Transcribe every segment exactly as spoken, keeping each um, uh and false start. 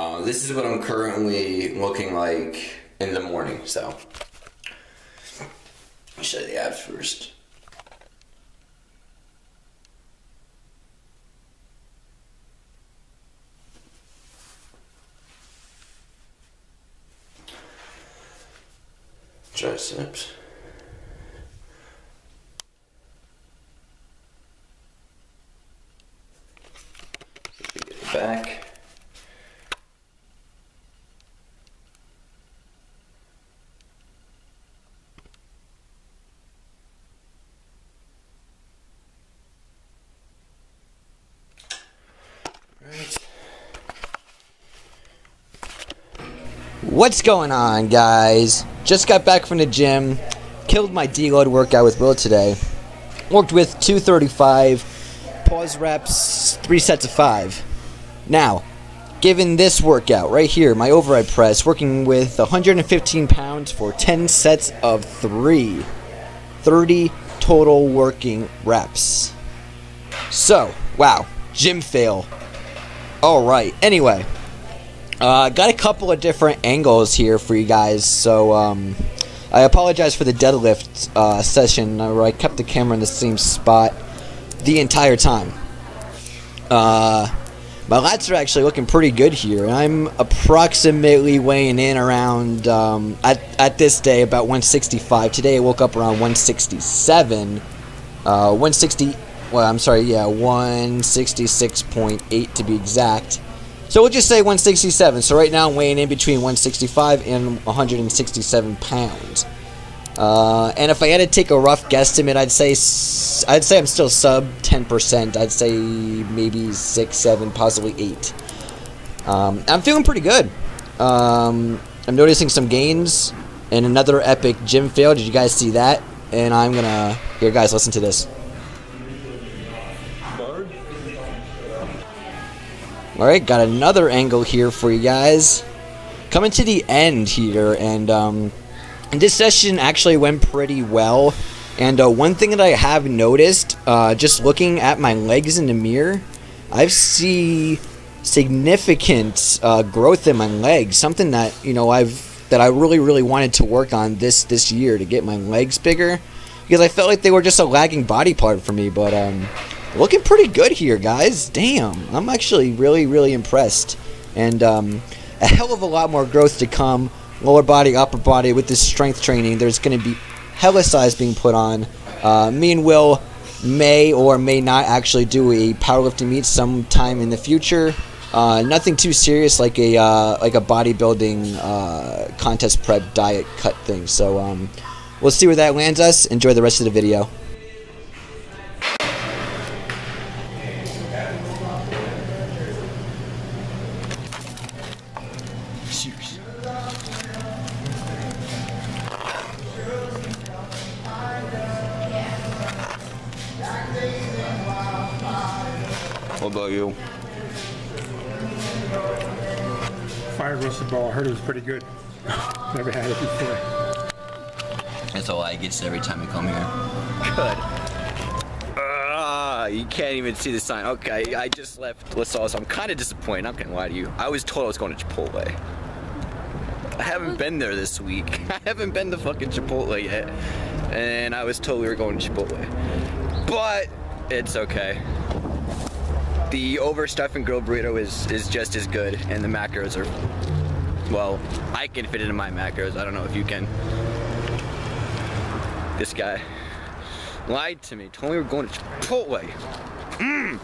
Uh, this is what I'm currently looking like in the morning, so. I'll show you the abs first. Triceps. Back. Right. What's going on, guys? Just got back from the gym, killed my deload workout with Will today. Worked with two thirty-five, pause reps, three sets of five. Now, given this workout right here, my overhead press, working with one hundred fifteen pounds for ten sets of three. thirty total working reps. So, wow, gym fail. All right, anyway, uh, got a couple of different angles here for you guys. So, um, I apologize for the deadlift uh, session where I kept the camera in the same spot the entire time. Uh... My lats are actually looking pretty good here. I'm approximately weighing in around, um, at, at this day, about one sixty-five. Today I woke up around one sixty-seven. Uh, one sixty, well, I'm sorry, yeah, one sixty-six point eight to be exact. So we'll just say one sixty-seven. So right now I'm weighing in between one sixty-five and one hundred sixty-seven pounds. Uh, and if I had to take a rough guesstimate, I'd say I'd say I'm still sub ten percent. I'd say maybe six, seven, possibly eight. Um, I'm feeling pretty good. Um, I'm noticing some gains and another epic gym fail. Did you guys see that? And I'm gonna here, guys. Listen to this. All right, got another angle here for you guys. Coming to the end here, and um. And this session actually went pretty well, and uh, one thing that I have noticed, uh, just looking at my legs in the mirror, I see significant uh, growth in my legs. Something that you know I've that I really really wanted to work on this this year to get my legs bigger, because I felt like they were just a lagging body part for me. But um, looking pretty good here, guys. Damn, I'm actually really really impressed, and um, a hell of a lot more growth to come. Lower body, upper body, with this strength training, there's going to be hella size being put on. Uh, me and Will may or may not actually do a powerlifting meet sometime in the future. Uh, nothing too serious, like a uh, like a bodybuilding uh, contest prep diet cut thing. So um, we'll see where that lands us. Enjoy the rest of the video. What about you? Fire roasted ball, I heard it was pretty good. Never had it before. That's all I get every time I come here. Good. Uh, you can't even see the sign. Okay, I just left LaSalle, so I'm kind of disappointed. I'm not gonna lie to you. I was told I was going to Chipotle. I haven't been there this week. I haven't been to fucking Chipotle yet. And I was told we were going to Chipotle. But it's okay. The overstuffed and grilled burrito is, is just as good, and the macros are, well, I can fit it in my macros. I don't know if you can. This guy lied to me, told me we were going to Chipotle. Mm.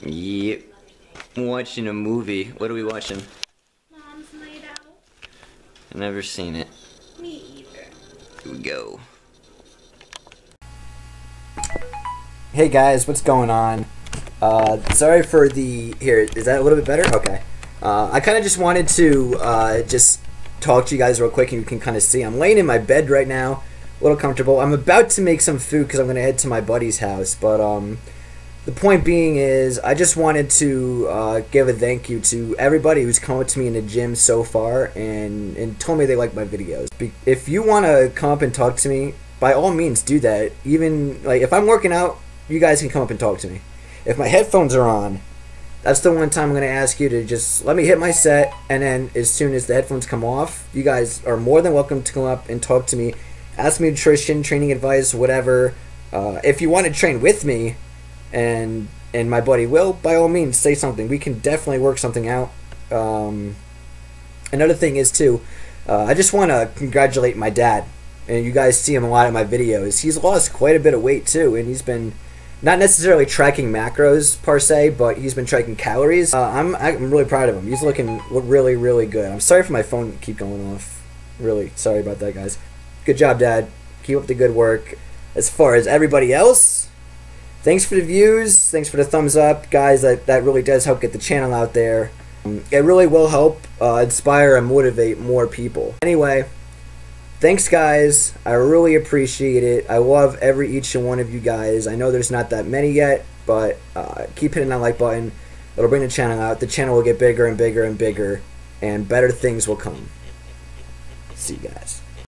Yep. I'm watching a movie. What are we watching? Mom's Night Out. I've never seen it. Me either. Here we go. Hey guys, what's going on? Uh, sorry for the... Here, is that a little bit better? Okay. Uh, I kind of just wanted to uh, just talk to you guys real quick, and you can kind of see. I'm laying in my bed right now, a little comfortable. I'm about to make some food because I'm going to head to my buddy's house. But um, the point being is I just wanted to uh, give a thank you to everybody who's come up to me in the gym so far and, and told me they like my videos. If you want to come up and talk to me, by all means do that. Even like if I'm working out, you guys can come up and talk to me. If my headphones are on, that's the one time I'm going to ask you to just let me hit my set, and then as soon as the headphones come off, you guys are more than welcome to come up and talk to me. Ask me nutrition, training advice, whatever. Uh, if you want to train with me and and my buddy Will, by all means, say something. We can definitely work something out. Um, another thing is, too, uh, I just want to congratulate my dad. And you guys see him a lot in my videos. He's lost quite a bit of weight, too, and he's been... not necessarily tracking macros per se, but he's been tracking calories. Uh, I'm I'm really proud of him. He's looking really, really good. I'm sorry for my phone keep going off. Really sorry about that, guys. Good job, Dad. Keep up the good work. As far as everybody else, thanks for the views. Thanks for the thumbs up, guys. That that really does help get the channel out there. Um, it really will help uh, inspire and motivate more people. Anyway. Thanks, guys. I really appreciate it. I love every each and one of you guys. I know there's not that many yet, but uh, keep hitting that like button. It'll bring the channel out. The channel will get bigger and bigger and bigger, and better things will come. See you guys.